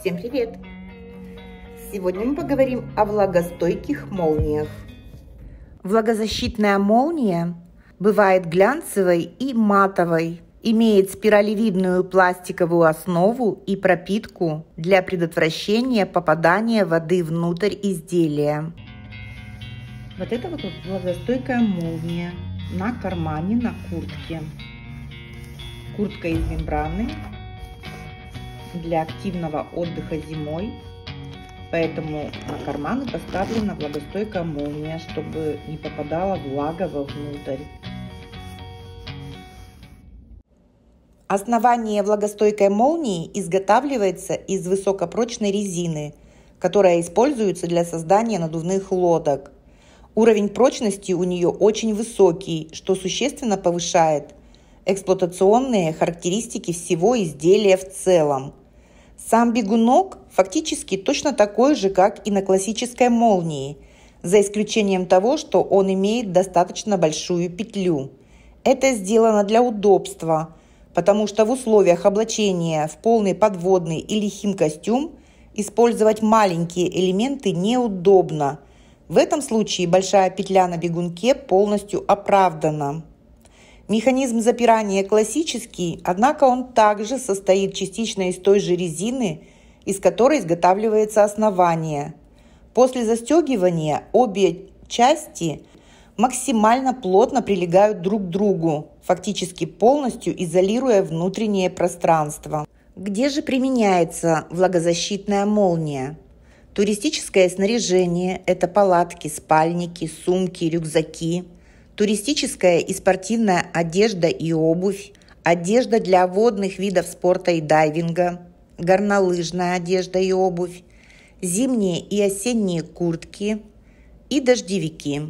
Всем привет! Сегодня мы поговорим о влагостойких молниях. Влагозащитная молния бывает глянцевой и матовой, имеет спиралевидную пластиковую основу и пропитку для предотвращения попадания воды внутрь изделия. Вот это вот влагостойкая молния на кармане, на куртке. Куртка из мембраны для активного отдыха зимой, поэтому на карманы поставлена влагостойкая молния, чтобы не попадала влага вовнутрь. Основание влагостойкой молнии изготавливается из высокопрочной резины, которая используется для создания надувных лодок. Уровень прочности у нее очень высокий, что существенно повышает эксплуатационные характеристики всего изделия в целом. Сам бегунок фактически точно такой же, как и на классической молнии, за исключением того, что он имеет достаточно большую петлю. Это сделано для удобства, потому что в условиях облачения в полный подводный или химкостюм использовать маленькие элементы неудобно. В этом случае большая петля на бегунке полностью оправдана. Механизм запирания классический, однако он также состоит частично из той же резины, из которой изготавливается основание. После застегивания обе части максимально плотно прилегают друг к другу, фактически полностью изолируя внутреннее пространство. Где же применяется влагозащитная молния? Туристическое снаряжение – это палатки, спальники, сумки, рюкзаки. Туристическая и спортивная одежда и обувь, одежда для водных видов спорта и дайвинга, горнолыжная одежда и обувь, зимние и осенние куртки и дождевики.